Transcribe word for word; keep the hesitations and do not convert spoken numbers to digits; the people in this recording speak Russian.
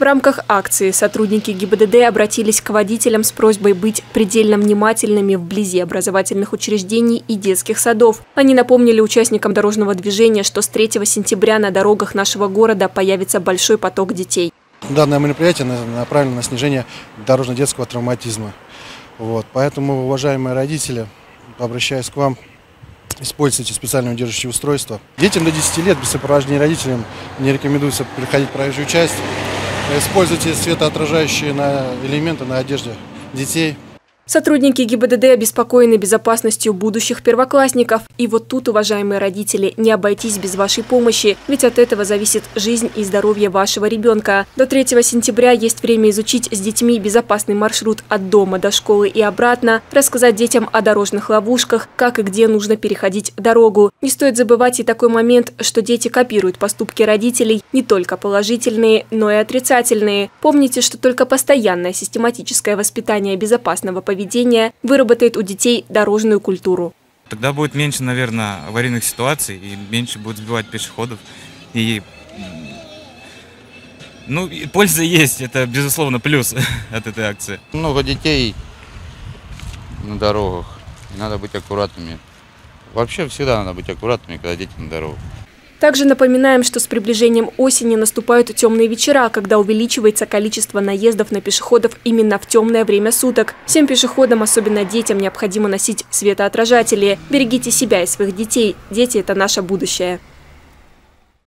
В рамках акции сотрудники ГИБДД обратились к водителям с просьбой быть предельно внимательными вблизи образовательных учреждений и детских садов. Они напомнили участникам дорожного движения, что с третьего сентября на дорогах нашего города появится большой поток детей. Данное мероприятие направлено на снижение дорожно-детского травматизма. Вот. Поэтому, уважаемые родители, обращаюсь к вам. Используйте специальные удерживающие устройства. Детям до десяти лет без сопровождения родителям не рекомендуется переходить проезжую часть. Используйте светоотражающие элементы на одежде детей. Сотрудники ГИБДД обеспокоены безопасностью будущих первоклассников. И вот тут, уважаемые родители, не обойтись без вашей помощи, ведь от этого зависит жизнь и здоровье вашего ребенка. До третьего сентября есть время изучить с детьми безопасный маршрут от дома до школы и обратно, рассказать детям о дорожных ловушках, как и где нужно переходить дорогу. Не стоит забывать и такой момент, что дети копируют поступки родителей, не только положительные, но и отрицательные. Помните, что только постоянное систематическое воспитание безопасного поведения выработает у детей дорожную культуру. Тогда будет меньше, наверное, аварийных ситуаций и меньше будет сбивать пешеходов. И, ну, и польза есть, это, безусловно, плюс от этой акции. Много детей на дорогах, надо быть аккуратными. Вообще всегда надо быть аккуратными, когда дети на дорогах. Также напоминаем, что с приближением осени наступают темные вечера, когда увеличивается количество наездов на пешеходов именно в темное время суток. Всем пешеходам, особенно детям, необходимо носить светоотражатели. Берегите себя и своих детей. Дети – это наше будущее.